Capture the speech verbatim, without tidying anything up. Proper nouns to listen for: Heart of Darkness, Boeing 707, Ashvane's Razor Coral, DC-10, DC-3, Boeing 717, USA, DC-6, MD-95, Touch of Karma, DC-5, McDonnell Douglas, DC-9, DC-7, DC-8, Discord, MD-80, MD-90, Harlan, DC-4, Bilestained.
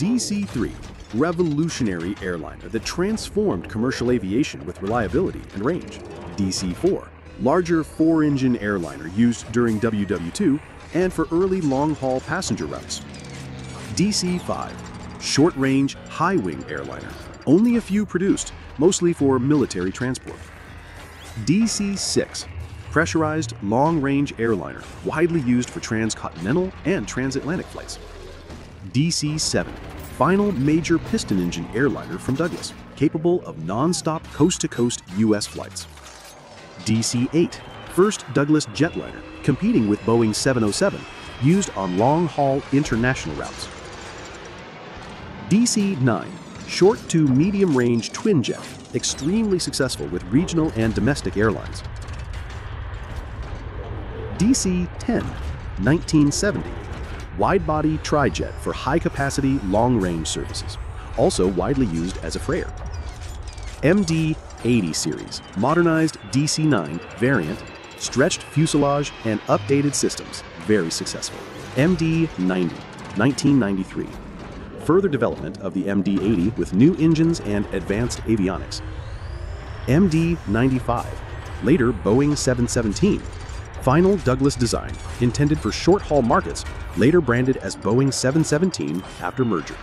D C three, revolutionary airliner that transformed commercial aviation with reliability and range. D C four, larger four-engine airliner used during World War Two and for early long-haul passenger routes. D C five, short-range, high-wing airliner, only a few produced, mostly for military transport. D C six, pressurized, long-range airliner, widely used for transcontinental and transatlantic flights. D C seven, final major piston engine airliner from Douglas, capable of non-stop coast-to-coast U S flights. D C eight, first Douglas jetliner, competing with Boeing seven oh seven, used on long-haul international routes. D C nine, short to medium-range twin jet, extremely successful with regional and domestic airlines. D C ten, nineteen seventy, wide-body trijet for high-capacity long-range services, also widely used as a freighter. M D eighty series, modernized D C nine variant, stretched fuselage and updated systems, very successful. M D ninety, nineteen ninety-three. Further development of the M D eighty with new engines and advanced avionics. M D ninety-five, later Boeing seven seventeen, final Douglas design, intended for short-haul markets, later branded as Boeing seven seventeen after merger.